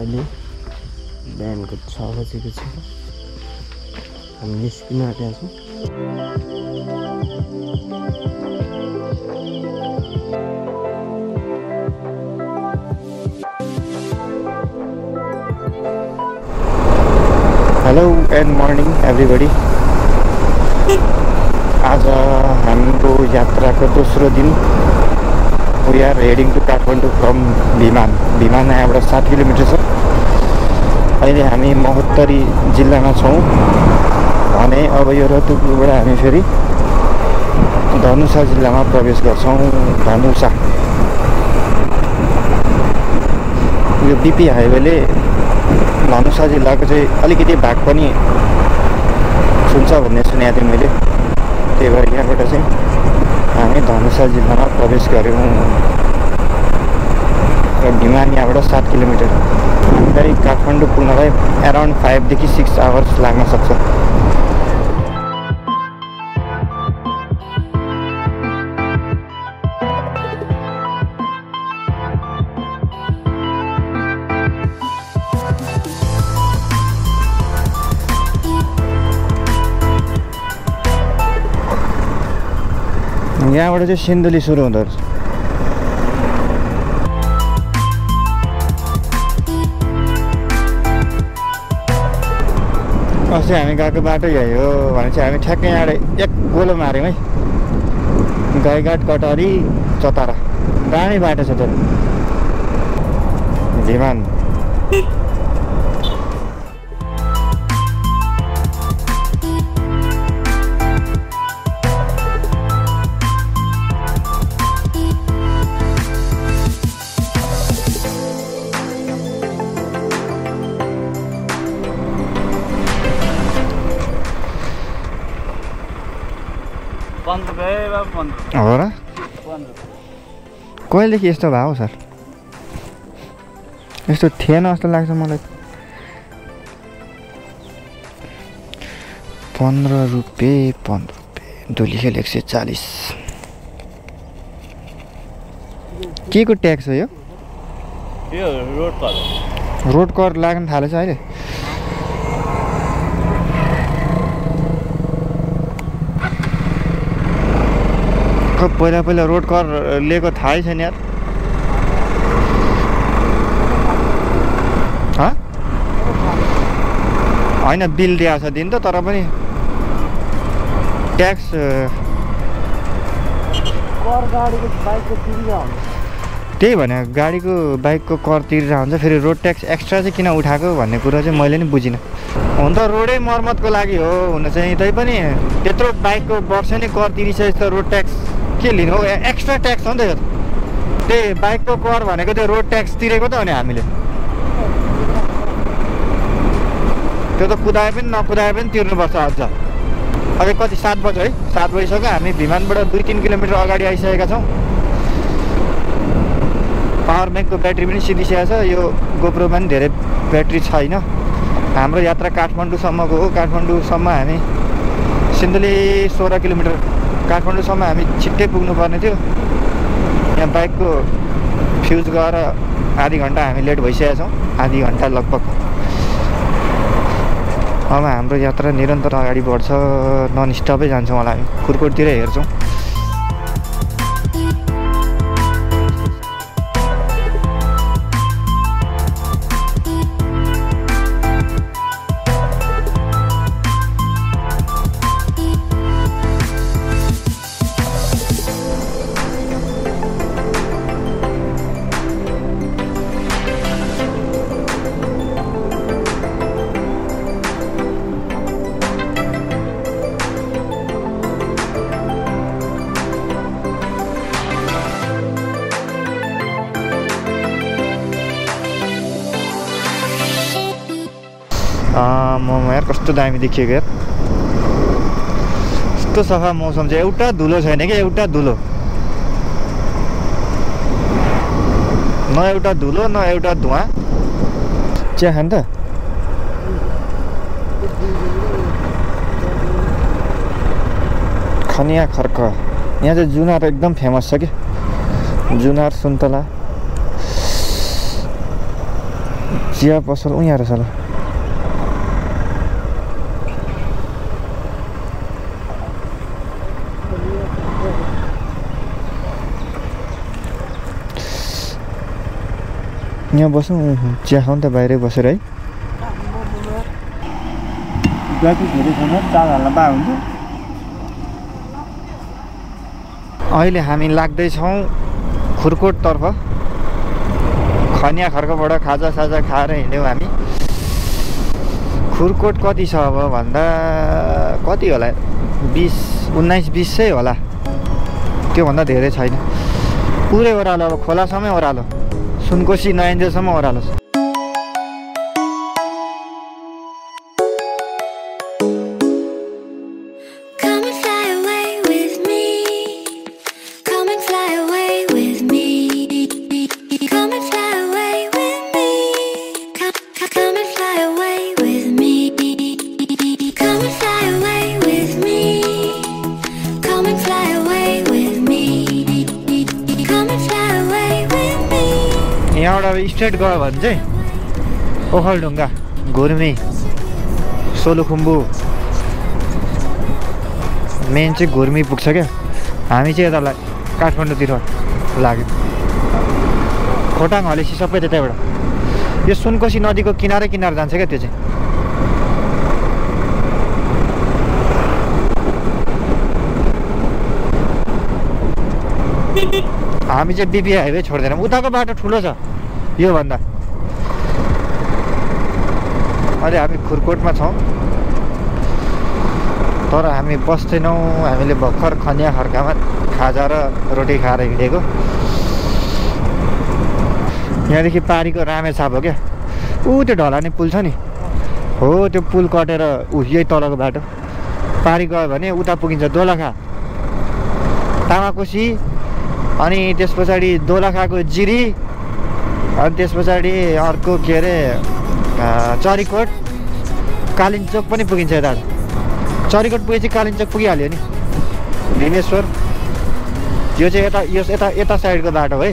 I'm missing out as well. Hello and morning everybody. Aja hamko yatra ko dosro din. We are heading to Kathmandu from Bhiman. Bhiman yahaबाट 7 kilometre छ। अहिले हामी महोत्तरी जिल्लामा छौं भने अब यो रतुपुरबाट हामी फेरि धनुषा जिल्लामा प्रवेश गर्छौं। धानुसा यो बीपी हाइवेले धनुषा जिल्लाको चाहिँ अलिकति भाग पनि सुन्छ भन्ने सुनेको थिएँ मैले, त्यही भएर यहाँबाट चाहिँ हामी धनुषा जिल्लामा प्रवेश गर्यौं। र भिमान यहाँबाट 7 किलोमिटर करीब काठमाडौँ पुग्नलाई अराउंड 5 देखि 6 आवर्स लाग्न सक्छ। यहाँबाट चाहिँ सिन्धुली सुरु हुँदो रहेछ। अस्ति हामी गएको बाटो यही हो भनेपछि हामी ठ्याक्कै यहाँ एक गोलो मार्यौँ है गाईघाट कटारी चतारा दामी बाटो छ त्यो भिमान। हो र कहिलेदेखि यस्तो भयो सर? यस्तो थिएन जस्तो लाग्छ मलाई। 15 रुपियाँ 15 रुपियाँ धुलिखेल 140। के को ट्याक्स हो यो? रोड कर लाग्न थालेछ अहिले। पहिला रोड कर लिएको थाहै छैन यार। हैन बिल दिएको छ दिन त, तर पनि ट्याक्स कर गाडीको बाइकको तिरेर हुन्छ। त्यही भने गाडीको बाइकको कर तिरेर हुन्छ, फेरि रोड ट्याक्स एक्स्ट्रा चाहिँ किन उठाएको भन्ने कुरा चाहिँ मैले नि बुझिनँ। हुन त रोडै मर्मतको लागि हो हुन चाहिँ, तै पनि त्यत्रो बाइकको वर्ष नै कर तिरिसकेपछि त रोड ट्याक्स के लिनु हो? एक्स्ट्रा ट्याक्स हो नि त यो। त्यही बाइकको कर भनेको त्यो रोड ट्याक्स तिरेको त हो नि हामीले। त्यो त कुदाए पनि नकुदाए पनि तिर्नुपर्छ। अझ अझै कति 7 बज्यो है, 7 बजिसक्यो। हामी भिमानबाट 2-3 किलोमिटर अगाडि आइसकेका छौँ। पावर ब्याङ्कको ब्याट्री पनि सिद्धिसकेको छ। यो गोप्रोमा पनि धेरै ब्याट्री छैन। हाम्रो यात्रा काठमाडौँसम्मको हो। काठमाडौँसम्म हामी सिन्धुली 16 किलोमिटर। काठमाडौँसम्म हामी छिट्टै पुग्नुपर्ने थियो। यहाँ बाइकको फ्युज गएर आधी घन्टा हामी लेट भइसकेका छौँ, आधी घन्टा लगभग। अब हाम्रो यात्रा निरन्तर अगाडि बढ्छ, ननस्टपै जान्छौँ होला हामी। कुरकोटतिर हेर्छौँ। आम्मामा यार कस्तो दामी देखिएको यार कस्तो सफा मौसम छ एउटा धुलो छैन के एउटा धुलो न एउटा धुलो न एउटा धुवा चिया खान त खनिया खर्क यहाँ चाहिँ जुनार एकदम फेमस छ के जुनार सुन्तला चिया पसल उहाँ रहेछ ल यहाँ बसौँ चिया खाउँ त बाहिरै बसेर है अहिले हामी लाग्दै छौँ खुरकोट तर्फ खनिया खर्कबाट खाजा साजा खाएर हिँड्यौँ हामी खुरकोट कति छ अब भन्दा कति होला 19-20 चाहिँ होला त्यो भन्दा धेरै छैन पुरै ओह्रालो अब खोलासम्मै ओह्रालो सुनकोशी नयन्जेलसम्म ओह्रालो छ स्ट्रेट गयो भने चाहिँ ओखलढुङ्गा घुर्मी सोलुखुम्बु मेन चाहिँ घुर्मी पुग्छ क्या हामी चाहिँ यता काठमाडौँतिर लाग्यो खोटाङ हलेसी सबै त्यतैबाट यो सुनकोशी नदीको किनारै किनार जान्छ क्या त्यो चाहिँ हामी चाहिँ बिपी हाइवे छोड्दैनौँ उताको बाटो ठुलो छ यो भन्दा अहिले हामी खुरकोटमा छौँ तर हामी बस्दैनौँ हामीले भर्खर खनिया खर्कामा खाजा र रोटी खाएर हिँडेको यहाँदेखि पारीको रामेछाप हो क्या ऊ त्यो ढलाने पुल छ नि हो त्यो पुल कटेर यही तलको बाटो पारी गयो भने उता पुगिन्छ दोलखा तामाकोशी अनि त्यस पछाडि दोलखाको जिरी अनि त्यस पछाडि अर्को के अरे चरीकोट कालिन्चोक पनि पुगिन्छ यता चरीकोट पुगेपछि कालिन्चोक पुगिहाल्यो नि भीमेश्वर यो चाहिँ यता यता साइडको बाटो है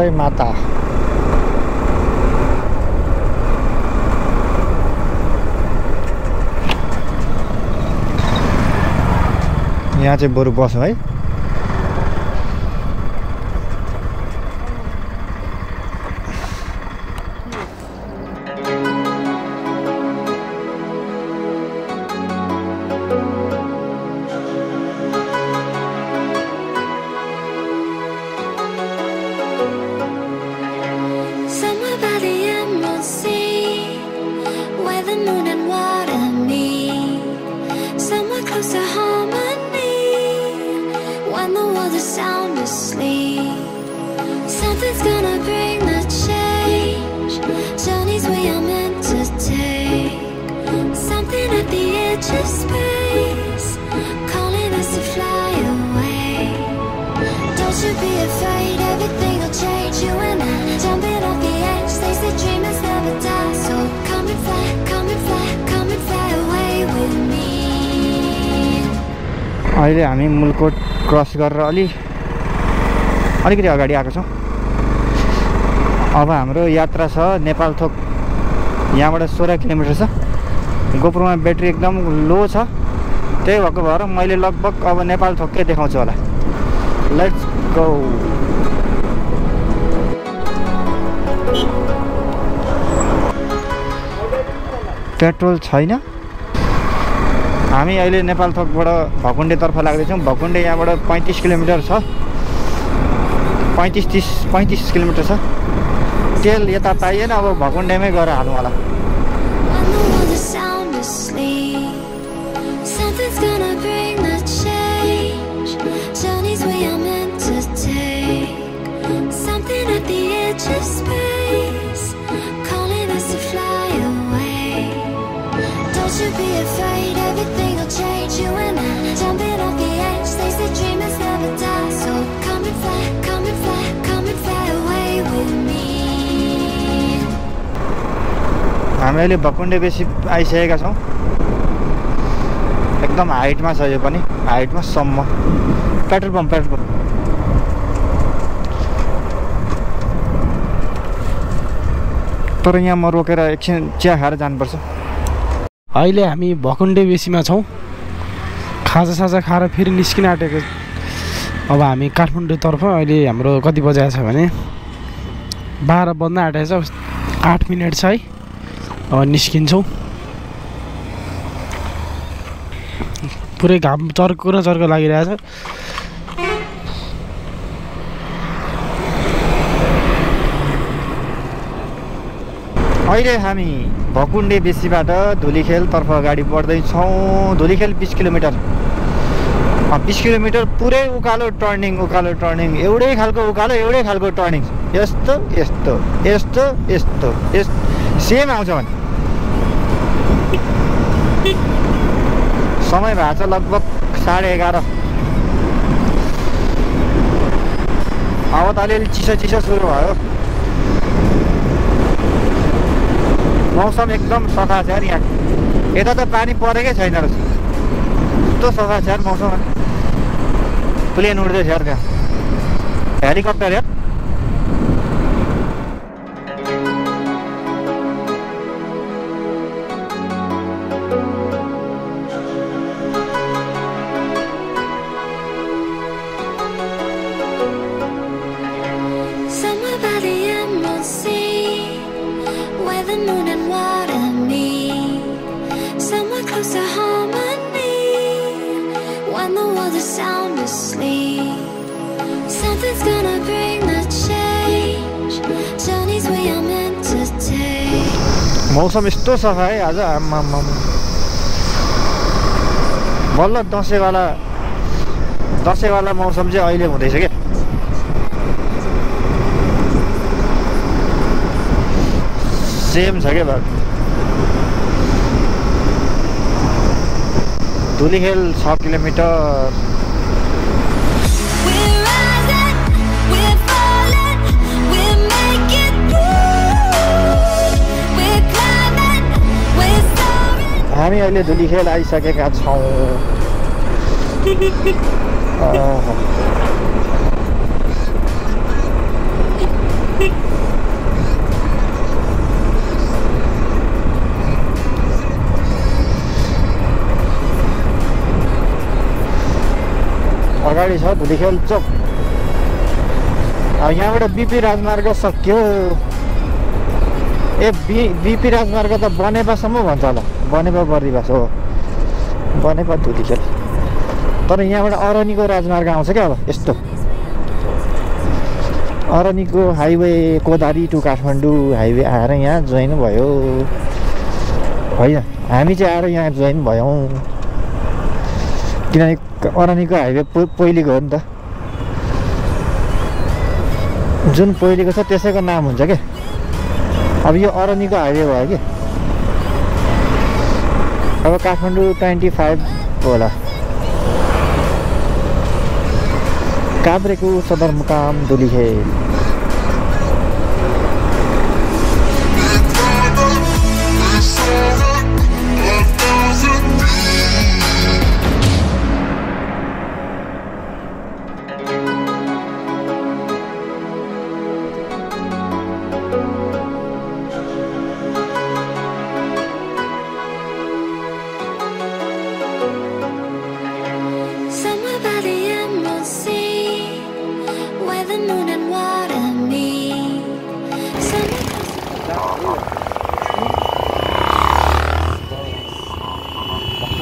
जय माता यहाँ चाहिँ बरु बस है अहिले हामी मूलकोट क्रस गरेर अलिकति अगाडि आएको छौँ अब हाम्रो यात्रा छ नेपाल थोक यहाँबाट 16 किलोमिटर छ गोप्रोमा ब्याट्री एकदम लो छ त्यही भएको भएर मैले लगभग अब नेपाल थोककै देखाउँछु होला लेट्स गो पेट्रोल छैन हामी अहिले नेपाल थोकबाट भकुण्डे तर्फ लाग्दै छौं भकुण्डे यहाँबाट 35 किलोमिटर छ 35 30 35 किलोमिटर छ तेल यता पाइएन अब भकुण्डेमै गएर हालौं होला To be afraid everything will change you and I jumping off the edge they say dreamers never die so come and fly come and fly come and fly away with me हामीले भकुण्डे बेसी आइसकेका छौं एकदम हाइटमा छ यो पनि हाइटमा सम्म petrol pump तर यहाँ म रोकेर एकछिन चिया खाएर जानुपर्छ अहिले हामी भकुण्डे बेसीमा छौं खाजा साजा खाएर फेरि निस्किन आटेको अब हामी काठमाडौँ तर्फ अहिले हाम्रो कति बजे छ भने 12 बज्न आटेछ 8 मिनेट छ है अब निस्किन्छौं पुरै घाम चर्को र चर्को लागिरहेछ अहिले हामी भकुण्डे बेसीबाट धुलिखेल तर्फ गाडी बढ्दै छौं धुलिखेल 20 किलोमिटर 20 किलोमिटर पुरै उकालो टर्निङ एउटै खालको टर्निङ यस्तो यस्तो यस्तो यस्तो यस्तो सेम आउँछ भने समय भएको छ लगभग 11:30 अब त अलि चिसो चिसो सुरु भयो मौसम एकदम सफा छ यार यहाँ यता त पानी परेकै छैन र यस्तो सफा छ यार मौसम प्लेन उड्दै छ यार त्यहाँ हेलिकप्टर यार मौसम यस्तो सफा है आज आम्मा बल्ल दशैंवाला मौसम चाहिँ अहिले हुँदैछ के सेम छ के भाइ धुलिखेल 6 किलोमिटर हामी अहिले धुलिखेल आइसकेका छौं अगाडि छ धुलिखेल चोक यहाँबाट बीपी राजमार्ग सक्यो ए बीपी राजमार्ग त बनेपासम्म भन्छ होला बनेपा बर्दिवास हो बनेपा धुलिखेल तर यहाँबाट अरानीको राजमार्ग आउँछ के अब यस्तो Araniko highway Kodari to Kathmandu highway आएर यहाँ जोइन भयो हैन हामी चाहिँ आएर यहाँ जोइन भयौं किनकि अरानीको हाइवे पहिलेको हो नि त जुन पहिलेको छ त्यसैको नाम हुन्छ के अब यो अरानीको हाइवे भयो के अब काठमाडौँ 25 होला काभ्रेको सदरमुकाम Dhulikhel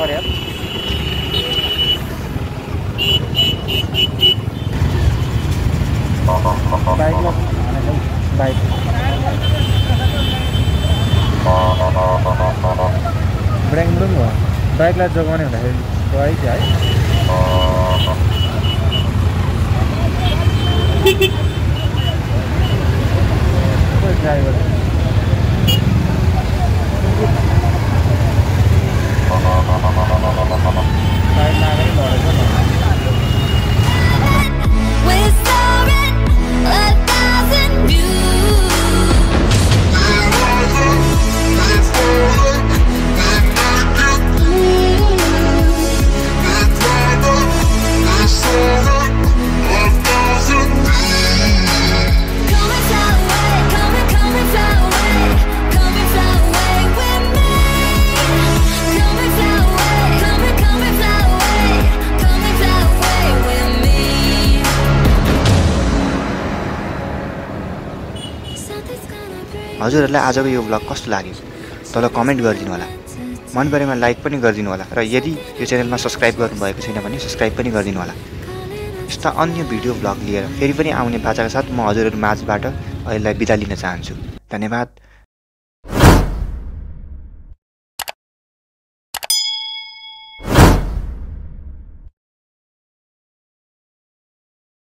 What up? Bike light जोगाने होना है बाइक जाए कोई ड्राइवर बाइक लाइट लॉरेंस हजुरहरुलाई आजको यो भ्लग कस्तो लाग्यो तल कमेन्ट गरिदिनु होला मन परेमा लाइक पनि गरिदिनु होला र यदि यो च्यानलमा सब्स्क्राइब गर्नु भएको छैन भने सब्स्क्राइब पनि गरिदिनु होला यस्ता अन्य भिडियो भ्लग लिएर फेरि पनि आउने बाचाका साथ म हजुरहरु माझबाट अहिले बिदा लिन चाहन्छु धन्यवाद।